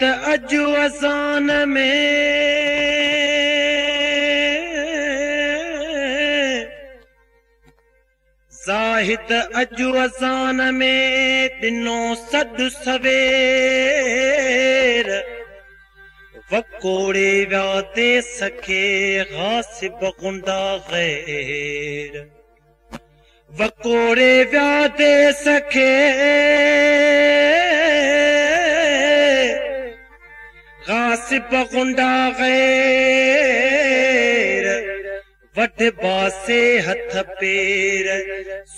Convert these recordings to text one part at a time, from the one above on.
मत अजु असान में, जाहिद अजु असान में दिनों सद सवेर, वकोड़े व्यादे सके गासिब गुंदा गैर, वकोड़े व्यादे सके गासिब गुंडा गैर, वड बासे हथ पेर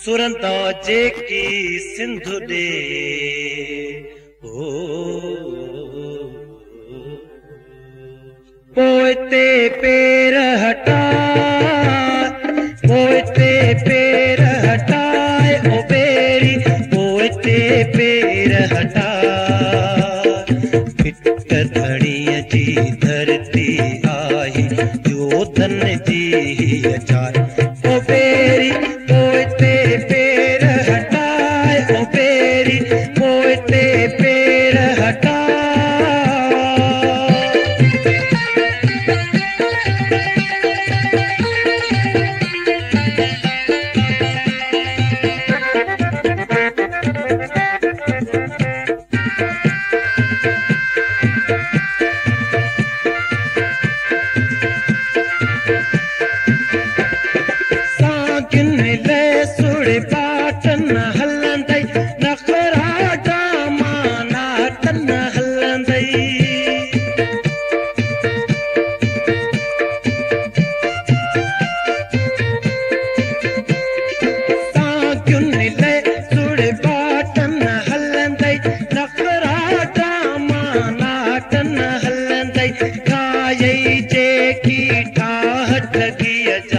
सुरंदा जे की सिंधु दे पोइते पेर हटा, पोइते पेर हटाए ओ बेरी, पोइते पेर हटा। धड़िया जी धरती आई जो धन जी अचार, ओ बेरी पोइते पेर हटाए, ओ बेरी पोइते पेर हटा। धरती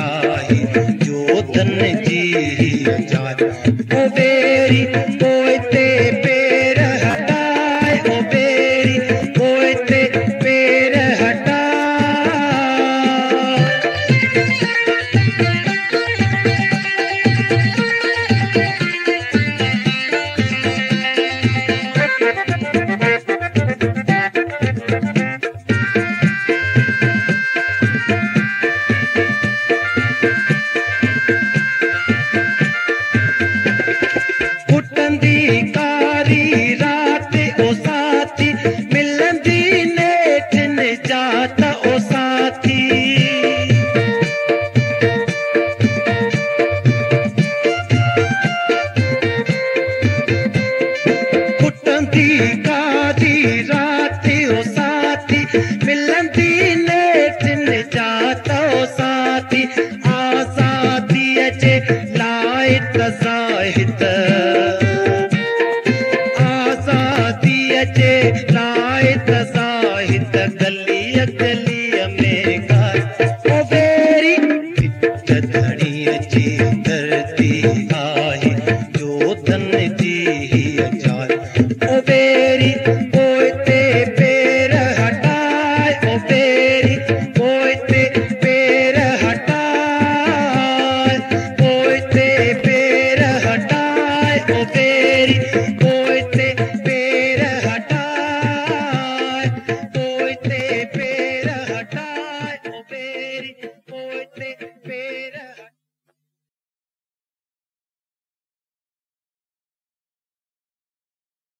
आई जो धन जी अचार, ओ बेरी। दी कादी राती ओ साथी मिलन दी नेट ने जाता ओ साथी आसादी अचे लाए तसाहित आसादी अचे लाए तसाहित गलिया गलिया में गाए ओ बेरी पित्त धड़ी अचे धरती आही जो धन दी ही अचार ओ बेरी